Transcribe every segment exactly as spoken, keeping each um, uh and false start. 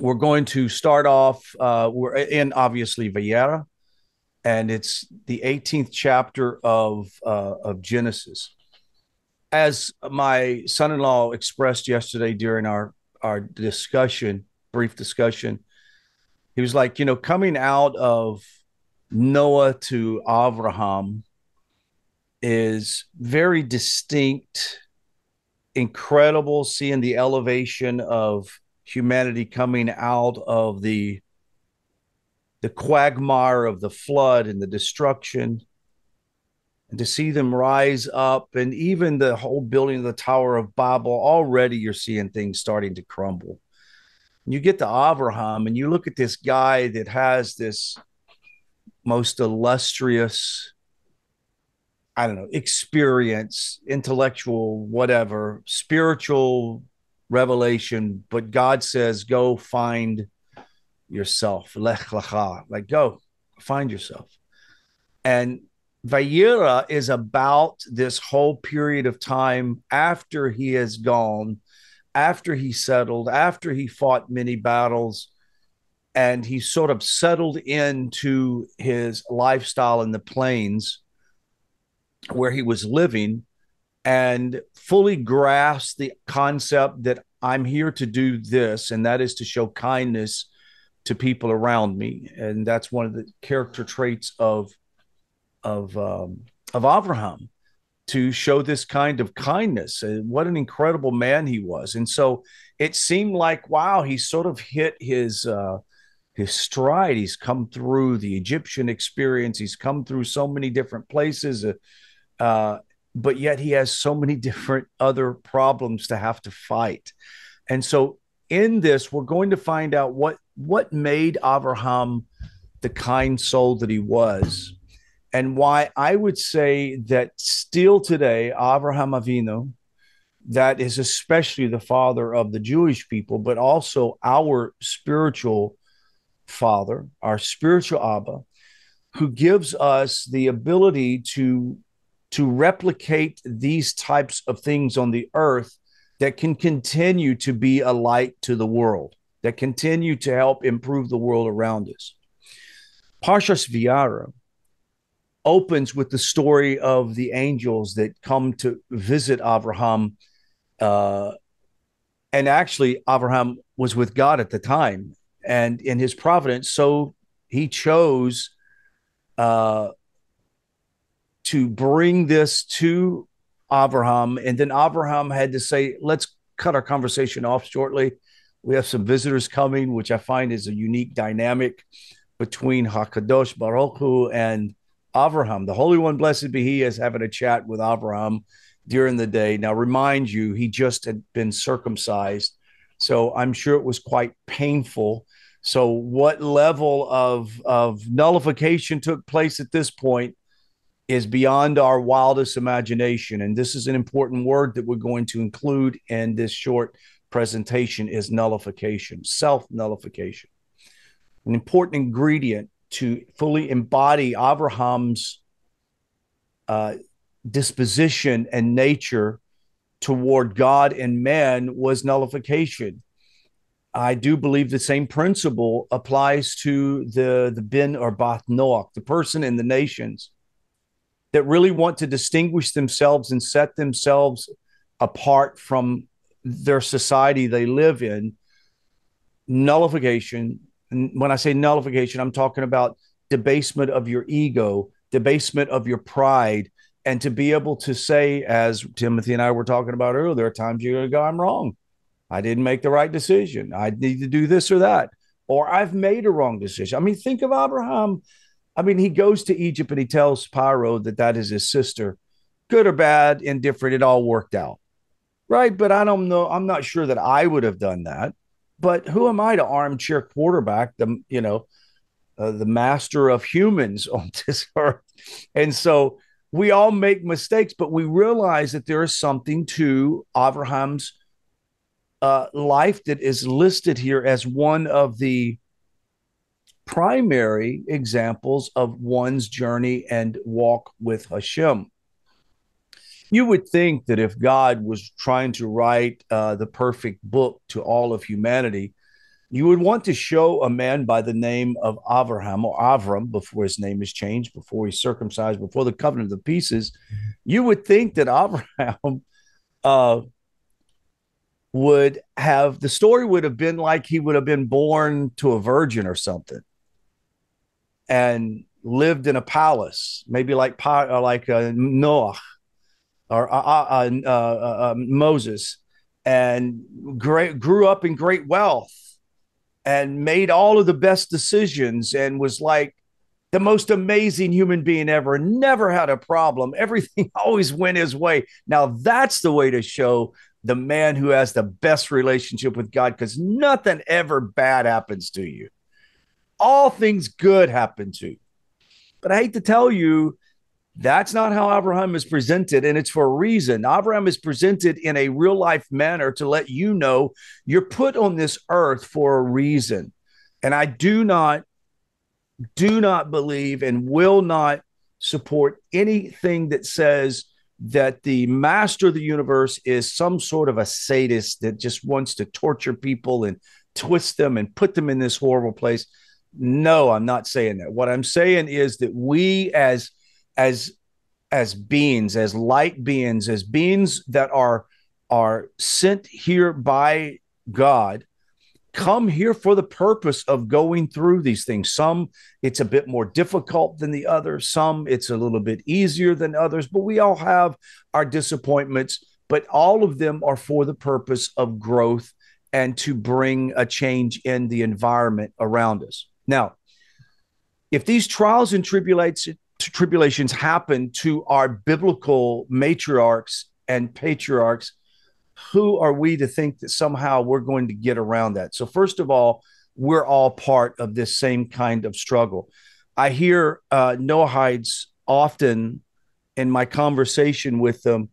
We're going to start off, uh, we're in, obviously, Vayera, and it's the eighteenth chapter of, uh, of Genesis. As my son-in-law expressed yesterday during our, our discussion, brief discussion, he was like, you know, coming out of Noah to Avraham is very distinct, incredible, seeing the elevation of humanity coming out of the the quagmire of the flood and the destruction, and to see them rise up, and even the whole building of the Tower of Babel. Already you're seeing things starting to crumble. You get to Avraham and you look at this guy that has this most illustrious, I don't know, experience, intellectual, whatever, spiritual revelation, but God says, go find yourself. Lech Lecha, like, go find yourself. And Vayera is about this whole period of time after he has gone, after he settled, after he fought many battles, and he sort of settled into his lifestyle in the plains where he was living, and fully grasp the concept that I'm here to do this, and that is to show kindness to people around me. And that's one of the character traits of of um, of Avraham, to show this kind of kindness. And what an incredible man he was. And so it seemed like, wow, he sort of hit his uh, his stride. He's come through the Egyptian experience. He's come through so many different places. Uh, uh, But yet he has so many different other problems to have to fight. And so in this, we're going to find out what, what made Avraham the kind soul that he was, and why I would say that still today, Avraham Avinu, that is especially the father of the Jewish people, but also our spiritual father, our spiritual Abba, who gives us the ability to to replicate these types of things on the earth that can continue to be a light to the world, that continue to help improve the world around us. Parshat Vayera opens with the story of the angels that come to visit Avraham. Uh, and actually, Avraham was with God at the time, and in his providence, so he chose uh to bring this to Avraham. And then Avraham had to say, let's cut our conversation off shortly. We have some visitors coming, which I find is a unique dynamic between HaKadosh Baruch Hu and Avraham. The Holy One, blessed be He, is having a chat with Avraham during the day. Now, remind you, he just had been circumcised, so I'm sure it was quite painful. So what level of, of nullification took place at this point is beyond our wildest imagination. And this is an important word that we're going to include in this short presentation, is nullification, self-nullification. An important ingredient to fully embody Avraham's uh, disposition and nature toward God and man was nullification. I do believe the same principle applies to the, the bin or bat noach, the person in the nations that really want to distinguish themselves and set themselves apart from their society they live in. Nullification. And when I say nullification, I'm talking about debasement of your ego, debasement of your pride, and to be able to say, as Timothy and I were talking about earlier, there are times you're going to go, I'm wrong. I didn't make the right decision. I need to do this or that, or I've made a wrong decision. I mean, think of Abraham. I mean, he goes to Egypt and he tells Pyro that that is his sister. Good or bad, indifferent, it all worked out, right? But I don't know. I'm not sure that I would have done that. But who am I to armchair quarterback the, you know, uh, the master of humans on this earth? And so we all make mistakes, but we realize that there is something to Avraham's uh, life that is listed here as one of the primary examples of one's journey and walk with Hashem. You would think that if God was trying to write uh, the perfect book to all of humanity, You would want to show a man by the name of Avraham or Avram before his name is changed, before he's circumcised, before the covenant of the pieces. You would think that Avraham uh, would have, the story would have been like he would have been born to a virgin or something and lived in a palace, maybe like like uh, Noah or uh, uh, uh, uh, Moses, and great, grew up in great wealth, and made all of the best decisions and was like the most amazing human being ever, never had a problem. Everything always went his way. Now that's the way to show the man who has the best relationship with God, because nothing ever bad happens to you. All things good happen to you. But I hate to tell you, that's not how Abraham is presented, and it's for a reason. Abraham is presented in a real-life manner to let you know you're put on this earth for a reason. And I do not, do not believe and will not support anything that says that the master of the universe is some sort of a sadist that just wants to torture people and twist them and put them in this horrible place. No, I'm not saying that. What I'm saying is that we as As as beings, as light beings, as beings that are are sent here by God, come here for the purpose of going through these things. Some it's a bit more difficult than the others. Some it's a little bit easier than others. But we all have our disappointments. But all of them are for the purpose of growth and to bring a change in the environment around us. Now, if these trials and tribulations tribulations happen to our biblical matriarchs and patriarchs, who are we to think that somehow we're going to get around that? So first of all, we're all part of this same kind of struggle. I hear uh, Noahides often in my conversation with them,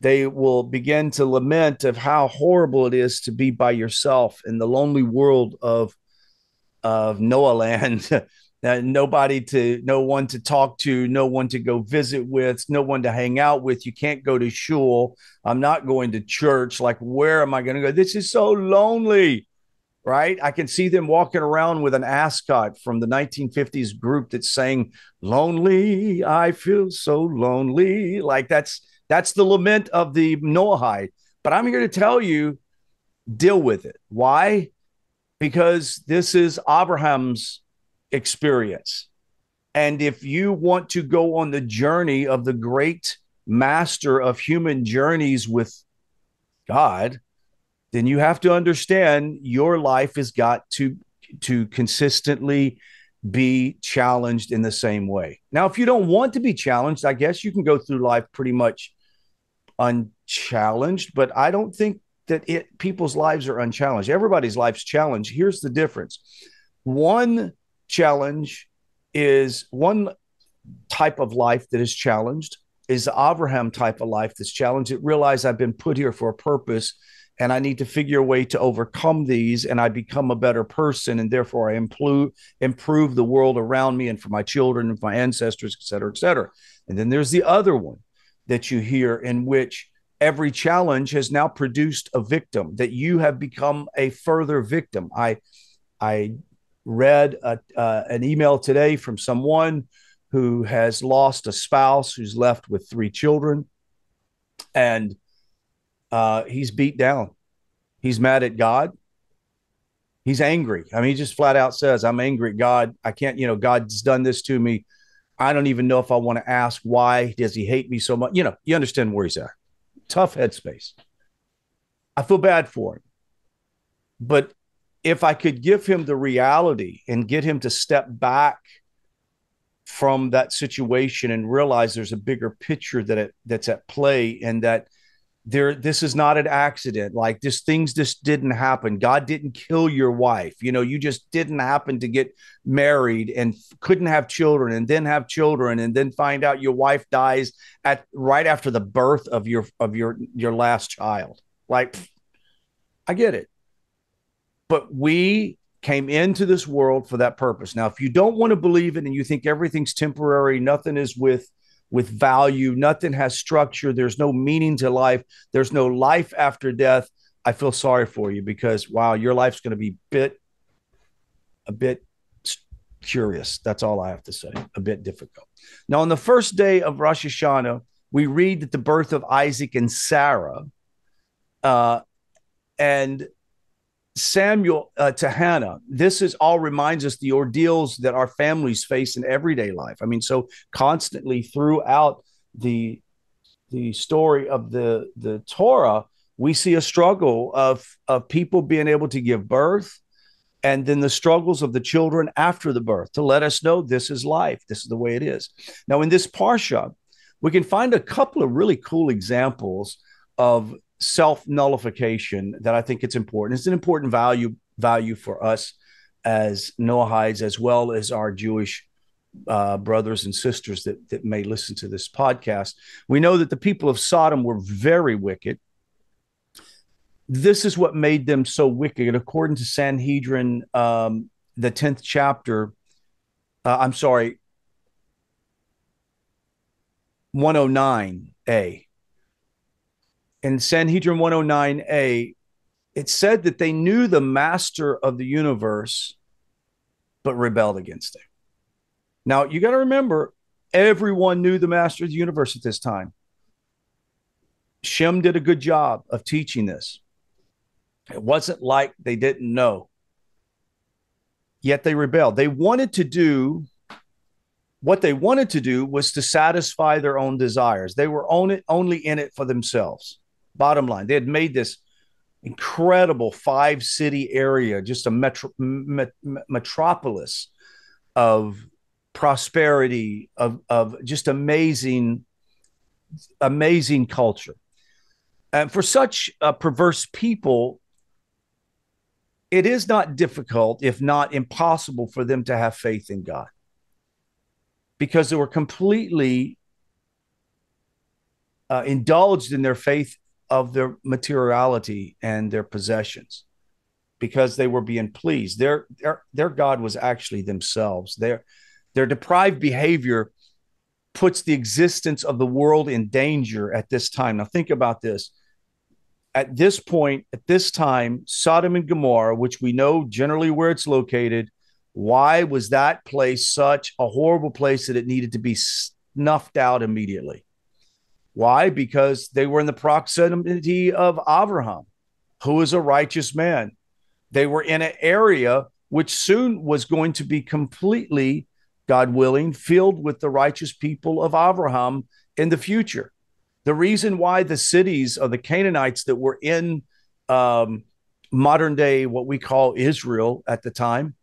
they will begin to lament of how horrible it is to be by yourself in the lonely world of, of Noah land. Uh, nobody to, no one to talk to, no one to go visit with, no one to hang out with. You can't go to shul. I'm not going to church. Like, where am I going to go? This is so lonely, right? I can see them walking around with an ascot from the nineteen fifties group that's saying, lonely, I feel so lonely. Like that's, that's the lament of the Noahide. But I'm here to tell you, deal with it. Why? Because this is Abraham's experience. And if you want to go on the journey of the great master of human journeys with God, then you have to understand your life has got to, to consistently be challenged in the same way. Now, if you don't want to be challenged, I guess you can go through life pretty much unchallenged, but I don't think that it, people's lives are unchallenged. Everybody's life's challenged. Here's the difference. One challenge is one type of life that is challenged is the Abraham type of life that's challenged. It realized I've been put here for a purpose and I need to figure a way to overcome these, and I become a better person, and therefore I improve, improve the world around me and for my children and for my ancestors, et cetera, et cetera. And then there's the other one that you hear in which every challenge has now produced a victim, that you have become a further victim. I, I, read a, uh, an email today from someone who has lost a spouse, who's left with three children, and uh, he's beat down. He's mad at God. He's angry. I mean, he just flat out says, I'm angry at God. I can't, you know, God's done this to me. I don't even know if I want to ask why does he hate me so much? You know, you understand where he's at. Tough headspace. I feel bad for him. But if I could give him the reality and get him to step back from that situation and realize there's a bigger picture that it, that's at play, and that there, this is not an accident. Like this, things just didn't happen. God didn't kill your wife. You know, you just didn't happen to get married and couldn't have children and then have children and then find out your wife dies at right after the birth of your, of your, your last child. Like, I get it. But we came into this world for that purpose. Now, if you don't want to believe it and you think everything's temporary, nothing is with, with value, nothing has structure, there's no meaning to life, there's no life after death, I feel sorry for you, because, wow, your life's going to be bit a bit curious. That's all I have to say. A bit difficult. Now, on the first day of Rosh Hashanah, we read that the birth of Isaac and Sarah uh, and Samuel uh, to Hannah. This is all reminds us the ordeals that our families face in everyday life. I mean, so constantly throughout the the story of the the Torah, we see a struggle of of people being able to give birth, and then the struggles of the children after the birth to let us know this is life. This is the way it is. Now, in this parsha, we can find a couple of really cool examples of self-nullification that I think it's important. It's an important value value for us as Noahides, as well as our Jewish uh, brothers and sisters that, that may listen to this podcast. We know that the people of Sodom were very wicked. This is what made them so wicked. According to Sanhedrin, um, the tenth chapter, uh, I'm sorry, one oh nine A. In Sanhedrin one oh nine A, it said that they knew the master of the universe, but rebelled against him. Now, you got to remember, everyone knew the master of the universe at this time. Shem did a good job of teaching this. It wasn't like they didn't know. Yet they rebelled. They wanted to do... What they wanted to do was to satisfy their own desires. They were only, only in it for themselves. Bottom line, they had made this incredible five-city area, just a metro, met, metropolis of prosperity, of, of just amazing, amazing culture. And for such a perverse people, it is not difficult, if not impossible, for them to have faith in God, because they were completely uh, indulged in their faith of their materiality and their possessions, because they were being pleased. Their, their, their God was actually themselves. Their, their deprived behavior puts the existence of the world in danger at this time. Now think about this. At this point, at this time, Sodom and Gomorrah, which we know generally where it's located, why was that place such a horrible place that it needed to be snuffed out immediately? Why? Because they were in the proximity of Avraham, who is a righteous man. They were in an area which soon was going to be completely, God willing, filled with the righteous people of Avraham in the future. The reason why the cities of the Canaanites that were in um, modern day, what we call Israel at the time,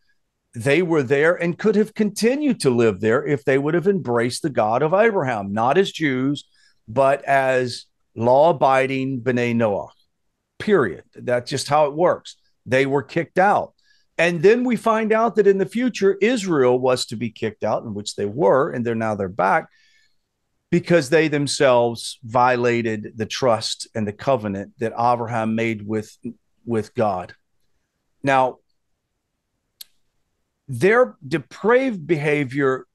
they were there and could have continued to live there if they would have embraced the God of Abraham, not as Jews, but as law-abiding B'nai Noah, period. That's just how it works. They were kicked out. And then we find out that in the future, Israel was to be kicked out, in which they were, and they're now they're back, because they themselves violated the trust and the covenant that Abraham made with, with God. Now, their depraved behavior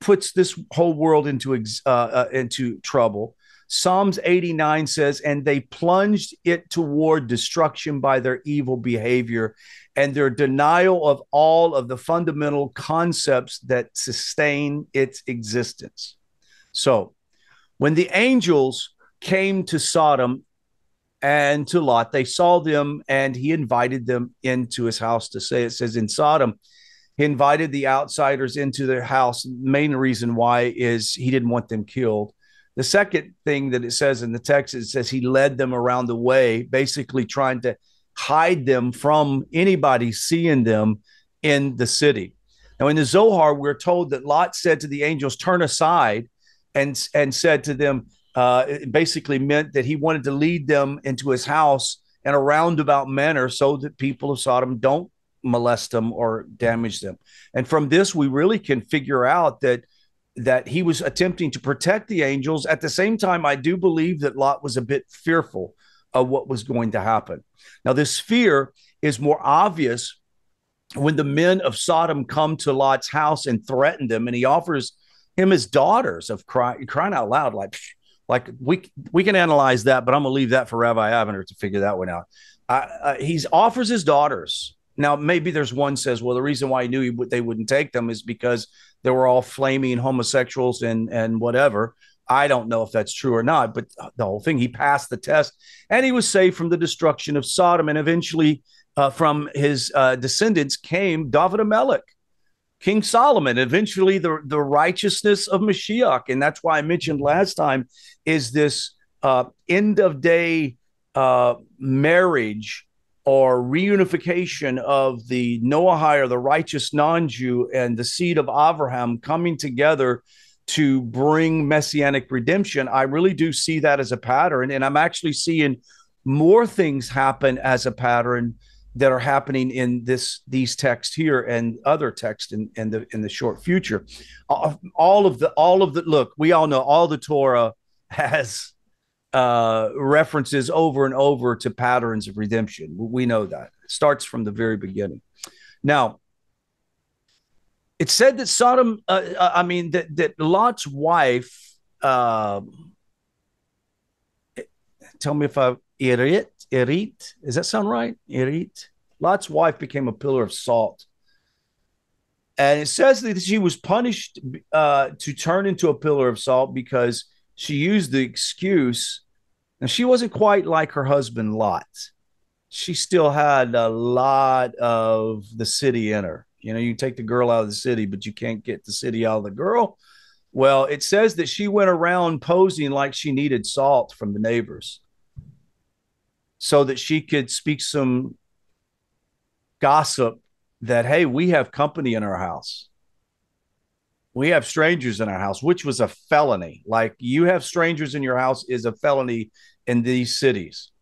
puts this whole world into ex- uh, uh, into trouble. Psalms eighty-nine says, and they plunged it toward destruction by their evil behavior and their denial of all of the fundamental concepts that sustain its existence. So when the angels came to Sodom and to Lot, they saw them, and he invited them into his house to say, it says in Sodom, he invited the outsiders into their house. Main reason why is he didn't want them killed. The second thing that it says in the text, it says he led them around the way, basically trying to hide them from anybody seeing them in the city. Now in the Zohar, we're told that Lot said to the angels, turn aside, and, and said to them, Uh, it basically meant that he wanted to lead them into his house in a roundabout manner so that people of Sodom don't molest them or damage them. And from this, we really can figure out that that he was attempting to protect the angels. At the same time, I do believe that Lot was a bit fearful of what was going to happen. Now, this fear is more obvious when the men of Sodom come to Lot's house and threaten them, and he offers him his daughters of cry, crying out loud, like... Like we we can analyze that, but I'm gonna leave that for Rabbi Aviner to figure that one out. Uh, uh, he offers his daughters Now, maybe there's one says, well, the reason why I knew he knew they wouldn't take them is because they were all flaming homosexuals and, and whatever. I don't know if that's true or not, but the whole thing, he passed the test and he was saved from the destruction of Sodom. And eventually uh, from his uh, descendants came David HaMelech, King Solomon, eventually the, the righteousness of Mashiach. And that's why I mentioned last time is this uh, end of day uh, marriage or reunification of the Noahide, or the righteous non-Jew, and the seed of Avraham coming together to bring messianic redemption. I really do see that as a pattern, and I'm actually seeing more things happen as a pattern that are happening in this these texts here and other texts in, in the in the short future. All of the all of the look, we all know all the Torah has uh, references over and over to patterns of redemption. We know that it starts from the very beginning. Now, it said that Sodom, uh, I mean, that, that Lot's wife, uh, tell me if I, Erit, Erit, does that sound right? Erit, Lot's wife became a pillar of salt. And it says that she was punished uh, to turn into a pillar of salt because she used the excuse, and she wasn't quite like her husband Lot. She still had a lot of the city in her. You know, you take the girl out of the city, but you can't get the city out of the girl. Well, it says that she went around posing like she needed salt from the neighbors so that she could speak some gossip that, hey, we have company in our house. We have strangers in our house, which was a felony. Like, you have strangers in your house is a felony in these cities.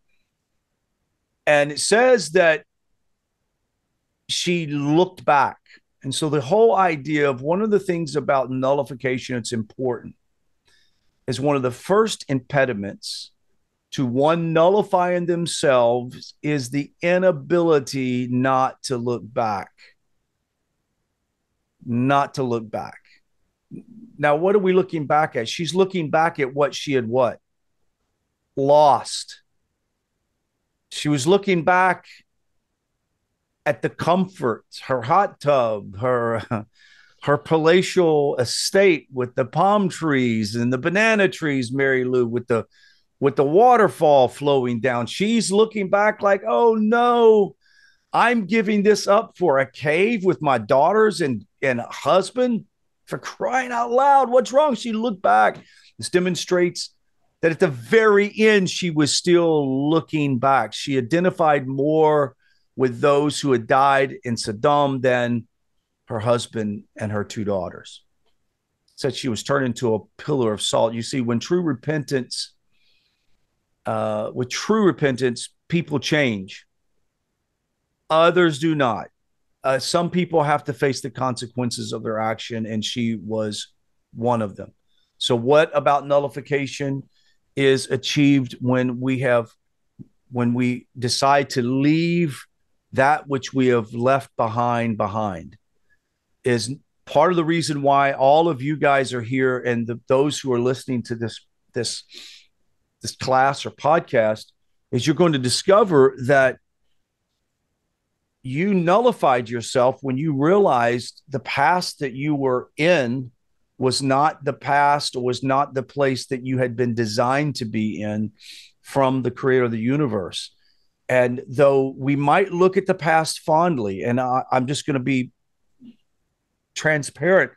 And it says that she looked back. And so the whole idea of one of the things about nullification, it's important, is one of the first impediments to one nullifying themselves is the inability not to look back. Not to look back. Now, what are we looking back at? She's looking back at what she had what? Lost. She was looking back at the comfort, her hot tub, her her palatial estate with the palm trees and the banana trees, Mary Lou, with the with the waterfall flowing down. She's looking back like, oh no, I'm giving this up for a cave with my daughters and, and a husband. For crying out loud, what's wrong? She looked back. This demonstrates that at the very end, she was still looking back. She identified more with those who had died in Sodom than her husband and her two daughters. Said she was turned into a pillar of salt. You see, when true repentance, uh, with true repentance, people change. Others do not. Uh, some people have to face the consequences of their action, and she was one of them. So what about nullification is achieved when we have, when we decide to leave that which we have left behind, behind is part of the reason why all of you guys are here. And the, those who are listening to this, this, this class or podcast is you're going to discover that you nullified yourself when you realized the past that you were in was not the past or was not the place that you had been designed to be in from the creator of the universe. And though we might look at the past fondly, and I, I'm just going to be transparent,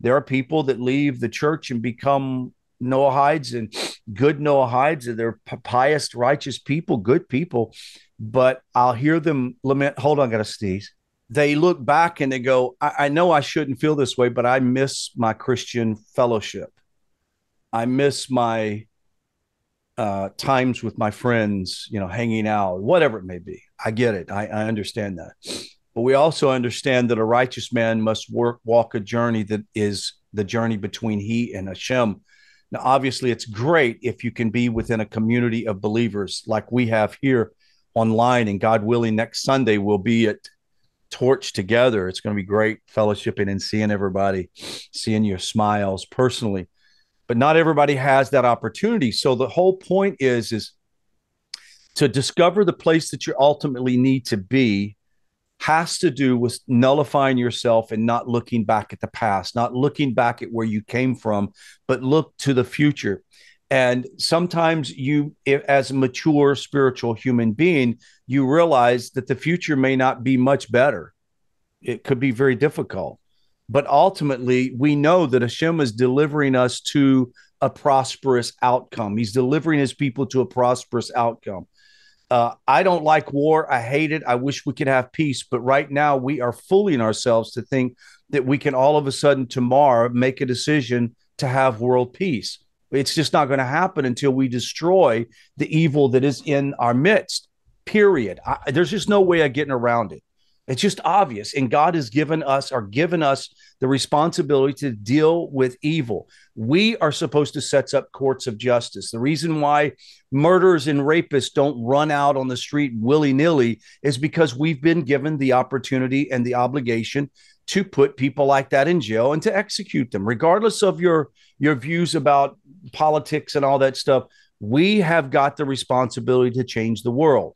there are people that leave the church and become Noahides and good Noahides, and they're pious, righteous people, good people. But I'll hear them lament, hold on, I got to sneeze. They look back and they go, I, I know I shouldn't feel this way, but I miss my Christian fellowship. I miss my Uh, times with my friends, you know, hanging out, whatever it may be. I get it. I, I understand that. But we also understand that a righteous man must work, walk a journey that is the journey between he and Hashem. Now, obviously, it's great if you can be within a community of believers like we have here online. And God willing, next Sunday, we'll be at Torch together. It's going to be great fellowshipping and seeing everybody, seeing your smiles personally. But not everybody has that opportunity. So the whole point is, is to discover the place that you ultimately need to be has to do with nullifying yourself and not looking back at the past, not looking back at where you came from, but look to the future. And sometimes you, as a mature spiritual human being, you realize that the future may not be much better. It could be very difficult. But ultimately, we know that Hashem is delivering us to a prosperous outcome. He's delivering his people to a prosperous outcome. Uh, I don't like war. I hate it. I wish we could have peace. But right now, we are fooling ourselves to think that we can all of a sudden tomorrow make a decision to have world peace. It's just not going to happen until we destroy the evil that is in our midst, period. I, there's just no way of getting around it. It's just obvious. And God has given us or given us the responsibility to deal with evil. We are supposed to set up courts of justice. The reason why murderers and rapists don't run out on the street willy-nilly is because we've been given the opportunity and the obligation to put people like that in jail and to execute them, regardless of your, your views about politics and all that stuff. We have got the responsibility to change the world.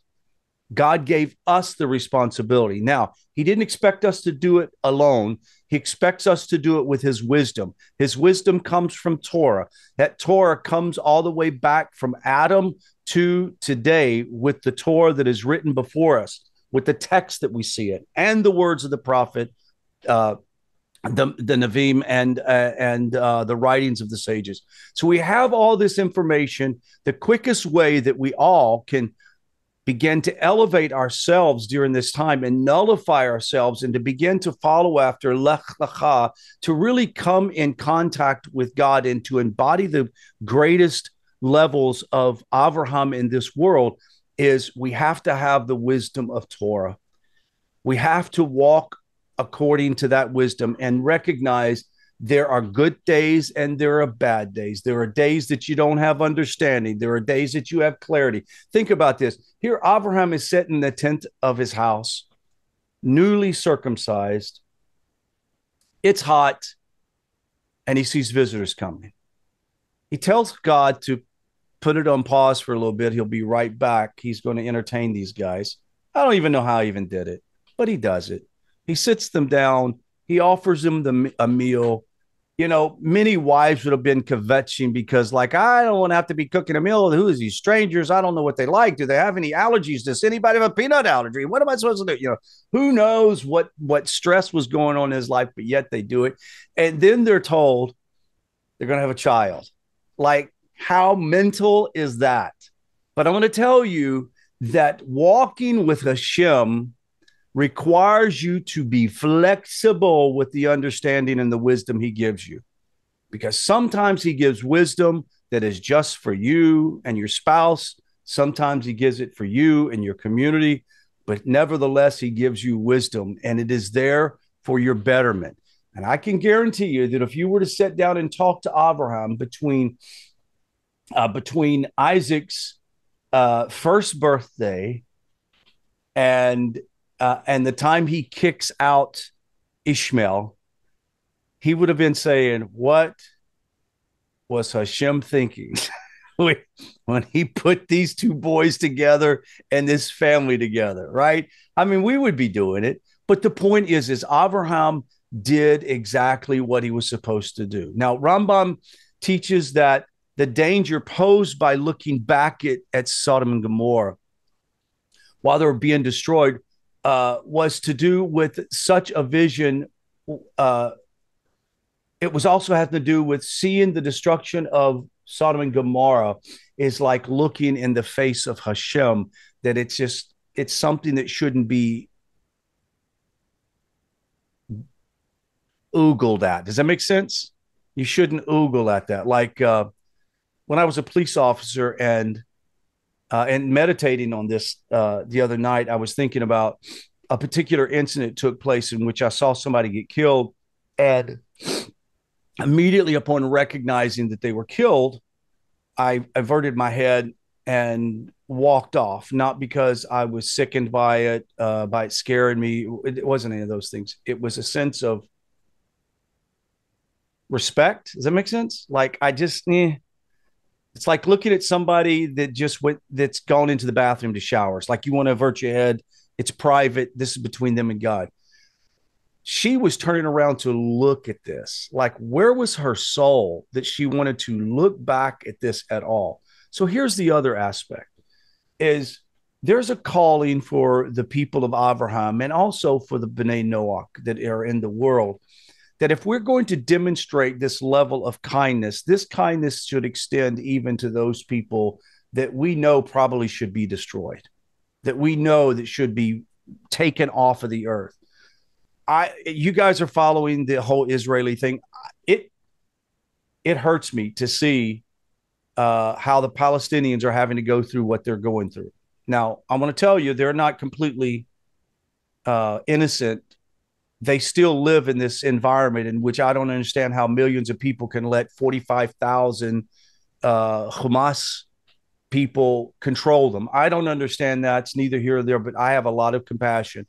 God gave us the responsibility. Now, he didn't expect us to do it alone. He expects us to do it with his wisdom. His wisdom comes from Torah. That Torah comes all the way back from Adam to today with the Torah that is written before us, with the text that we see it, and the words of the prophet, uh, the, the Nevi'im, and, uh, and uh, the writings of the sages. So we have all this information. The quickest way that we all can begin to elevate ourselves during this time and nullify ourselves and to begin to follow after Lech Lecha, to really come in contact with God and to embody the greatest levels of Avraham in this world, is we have to have the wisdom of Torah. We have to walk according to that wisdom and recognize there are good days and there are bad days. There are days that you don't have understanding. There are days that you have clarity. Think about this. Here, Avraham is sitting in the tent of his house, newly circumcised. It's hot, and he sees visitors coming. He tells God to put it on pause for a little bit. He'll be right back. He's going to entertain these guys. I don't even know how he even did it, but he does it. He sits them down. He offers them the, a meal. You know, many wives would have been kvetching because, like, I don't want to have to be cooking a meal. Who is these strangers? I don't know what they like. Do they have any allergies? Does anybody have a peanut allergy? What am I supposed to do? You know, who knows what, what stress was going on in his life, but yet they do it. And then they're told they're going to have a child. Like, how mental is that? But I'm going to tell you that walking with Hashem requires you to be flexible with the understanding and the wisdom he gives you, because sometimes he gives wisdom that is just for you and your spouse. Sometimes he gives it for you and your community, but nevertheless, he gives you wisdom, and it is there for your betterment. And I can guarantee you that if you were to sit down and talk to Avraham between, uh, between Isaac's uh, first birthday and Uh, and the time he kicks out Ishmael, he would have been saying, what was Hashem thinking when he put these two boys together and this family together, right? I mean, we would be doing it. But the point is, is Avraham did exactly what he was supposed to do. Now, Rambam teaches that the danger posed by looking back at, at Sodom and Gomorrah while they were being destroyed Uh, was to do with such a vision. Uh, it was also had to do with seeing the destruction of Sodom and Gomorrah is like looking in the face of Hashem, that it's just, it's something that shouldn't be oogled at. Does that make sense? You shouldn't oogle at that. Like uh, when I was a police officer and Uh, and meditating on this uh, the other night, I was thinking about a particular incident took place in which I saw somebody get killed. And immediately upon recognizing that they were killed, I averted my head and walked off, not because I was sickened by it, uh, by it scaring me. It wasn't any of those things. It was a sense of respect. Does that make sense? Like, I just, eh. It's like looking at somebody that just went, that's gone into the bathroom to shower. It's like you want to avert your head It's private. This is between them and God. She was turning around to look at this. Like, where was her soul that she wanted to look back at this at all? So here's the other aspect is there's a calling for the people of Avraham and also for the B'nai Noach that are in the world, that if we're going to demonstrate this level of kindness, this kindness should extend even to those people that we know probably should be destroyed, that we know that should be taken off of the earth. I, you guys are following the whole Israeli thing. It, it hurts me to see uh, how the Palestinians are having to go through what they're going through. Now, I want to tell you, they're not completely uh, innocent. They still live in this environment in which I don't understand how millions of people can let forty-five thousand uh, Hamas people control them. I don't understand that. It's neither here nor there, but I have a lot of compassion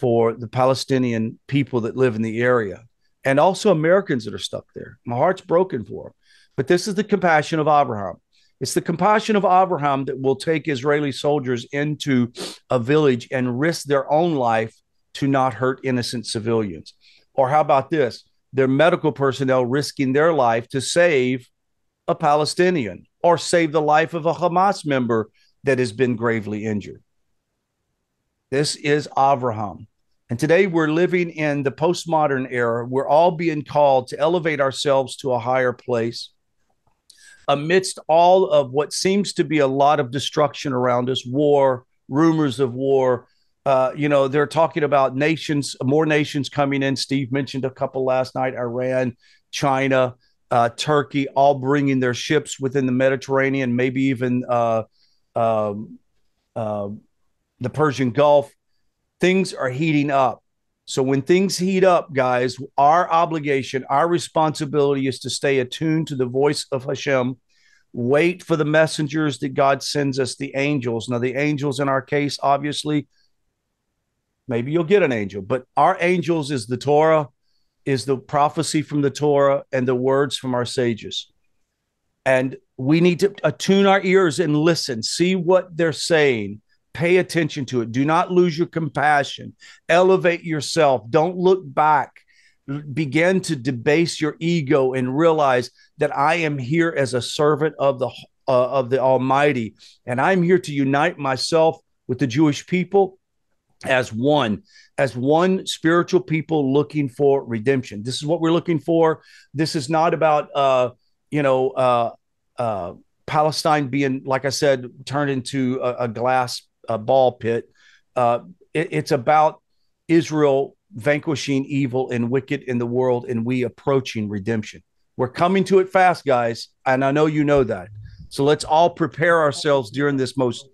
for the Palestinian people that live in the area and also Americans that are stuck there. My heart's broken for them. But this is the compassion of Abraham. It's the compassion of Abraham that will take Israeli soldiers into a village and risk their own life to not hurt innocent civilians. Or how about this? Their medical personnel risking their life to save a Palestinian or save the life of a Hamas member that has been gravely injured. This is Avraham. And today we're living in the postmodern era. We're all being called to elevate ourselves to a higher place amidst all of what seems to be a lot of destruction around us, war, rumors of war. Uh, you know, they're talking about nations, more nations coming in. Steve mentioned a couple last night, Iran, China, uh, Turkey, all bringing their ships within the Mediterranean, maybe even uh, um, uh, the Persian Gulf. Things are heating up. So when things heat up, guys, our obligation, our responsibility is to stay attuned to the voice of Hashem, wait for the messengers that God sends us, the angels. Now, the angels in our case, obviously, maybe you'll get an angel, but our angels is the Torah, is the prophecy from the Torah and the words from our sages. And we need to attune our ears and listen, see what they're saying. Pay attention to it. Do not lose your compassion. Elevate yourself. Don't look back. Begin to debase your ego and realize that I am here as a servant of the uh, of the Almighty, and I'm here to unite myself with the Jewish people as one, as one spiritual people looking for redemption. This is what we're looking for. This is not about, uh, you know, uh, uh, Palestine being, like I said, turned into a, a glass a ball pit. Uh, it, it's about Israel vanquishing evil and wicked in the world, and we approaching redemption. We're coming to it fast, guys, and I know you know that. So let's all prepare ourselves during this most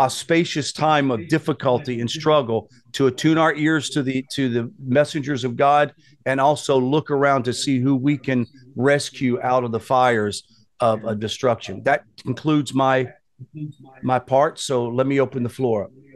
auspicious time of difficulty and struggle to attune our ears to the to the messengers of God, and also look around to see who we can rescue out of the fires of, of destruction. That concludes my my part, so let me open the floor up.